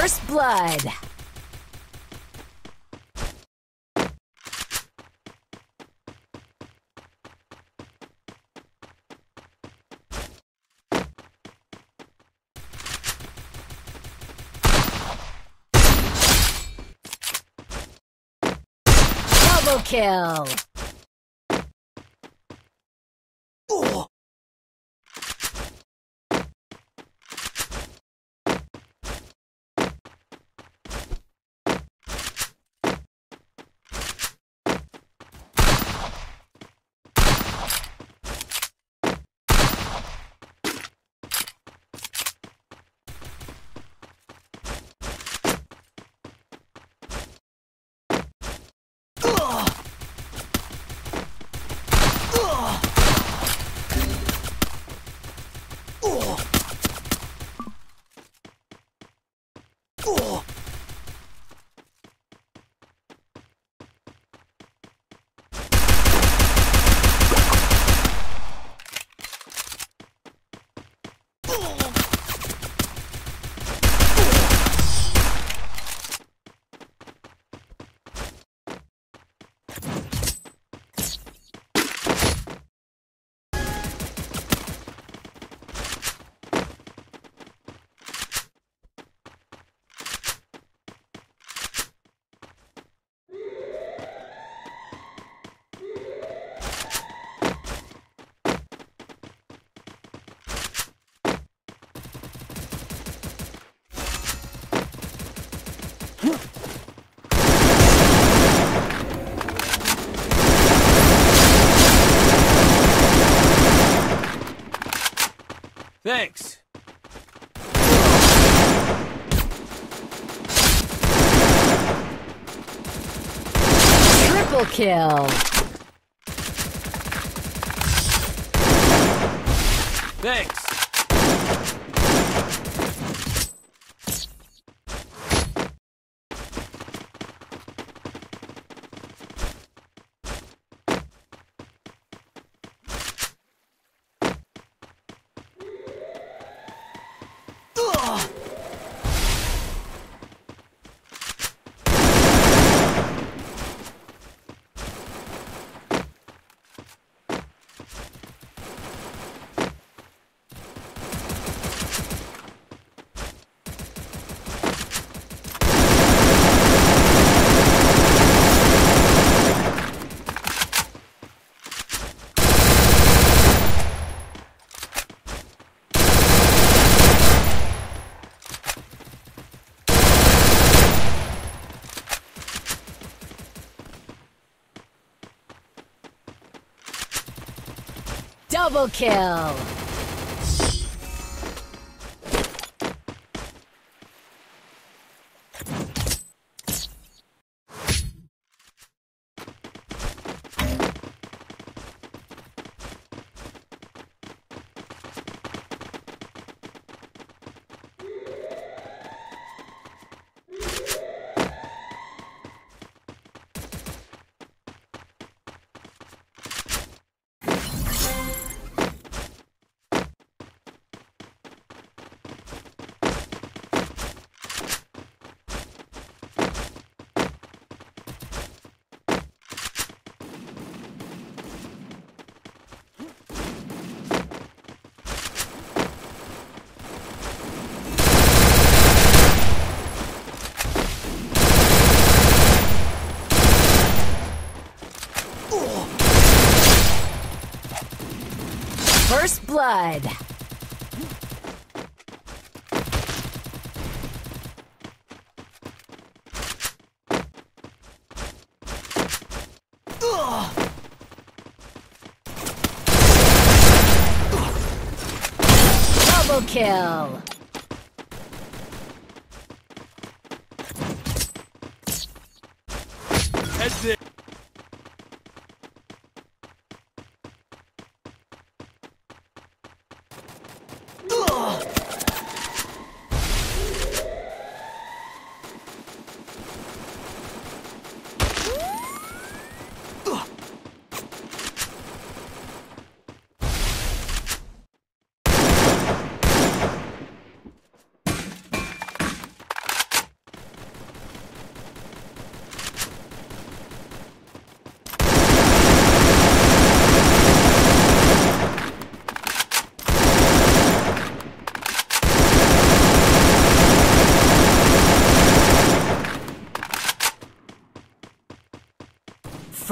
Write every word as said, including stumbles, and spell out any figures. First blood. Double kill. Thanks. Triple kill. Thanks. Double kill. First blood. Double kill. That's it.